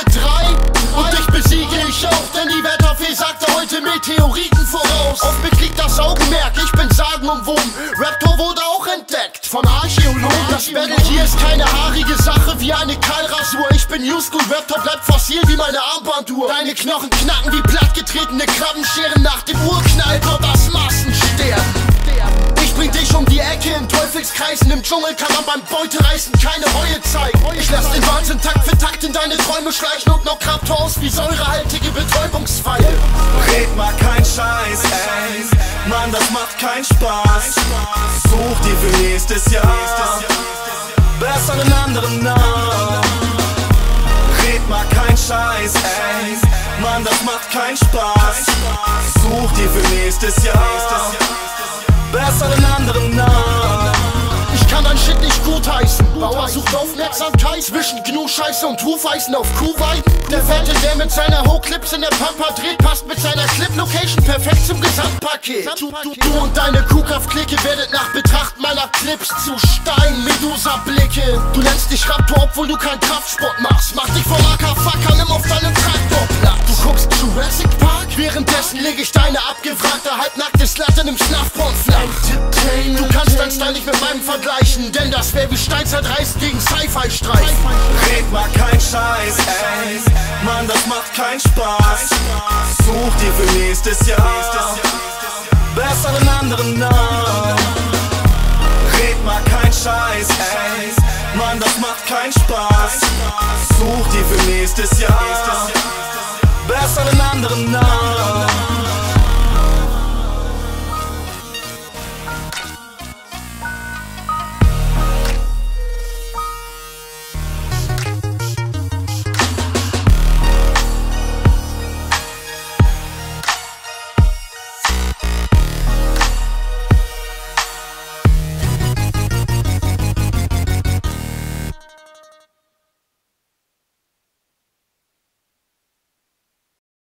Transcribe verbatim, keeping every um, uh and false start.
alle drei und dich besiege ich auch, denn die Wetterfee sagte heute Meteoriten voraus. Oft bekriegt das Augenmerk, ich bin sagenumwoben. Rap-Tor wurde auch entdeckt von Archäologen. Das Battle hier ist keine haarige Sache wie eine Keilrasur. Ich bin New School, Rap-Tor bleibt fossil wie meine Armbanduhr. Deine Knochen knacken wie plattgetretene Krabbenscheren. Nach dem Urknall kommt das Massensterben. Bring dich um die Ecke in Teufelskreisen. Im Dschungel kann man beim Beutereißen keine Reue zeigen. Ich lass den Wahnsinn Takt für Takt in deine Träume schleichen und knock Rap-Tor aus wie säurehaltige Betäubungsfeile. Red mal kein Scheiß, ey, Mann, das macht keinen Spaß. Such dir für nächstes Jahr besser einen anderen Namen. Red mal kein Scheiß, ey, Mann, das macht keinen Spaß. Such dir für nächstes Jahr besser einen anderen Namen. Ich kann dein Shit nicht gutheißen. Bauer sucht Aufmerksamkeit zwischen Gnu-Scheiße und Hufeisen auf Kuhweiden. Der Fette, der mit seiner Ho-Clips in der Pampa dreht, passt mit seiner Clip-Location perfekt zum Gesamtpaket. Du, du, du und deine Kuhkraft-Clique werdet nach Betracht meiner Clips zu Stein, Medusa-Blicke. Du nennst dich Rap-Tor, obwohl du keinen Kraftsport machst. Mach dich voll Ackerfucker, nimm auf deinem Traktorplatz. Du guckst Jurassic Park, währenddessen leg ich deine abgefragte halbnackte Slut in einem Snuffporn flach. Du kannst dein Style nicht mit meinem vergleichen, denn das wär wie Steinzeitreisen gegen Sci-Fi-Streif. Red mal kein Scheiß, ey, Mann, das macht keinen Spaß. Such dir für nächstes Jahr besser einen anderen Namen. Red mal kein Scheiß, ey, Mann, das macht keinen Spaß. Such dir für nächstes Jahr besser einen anderen Namen.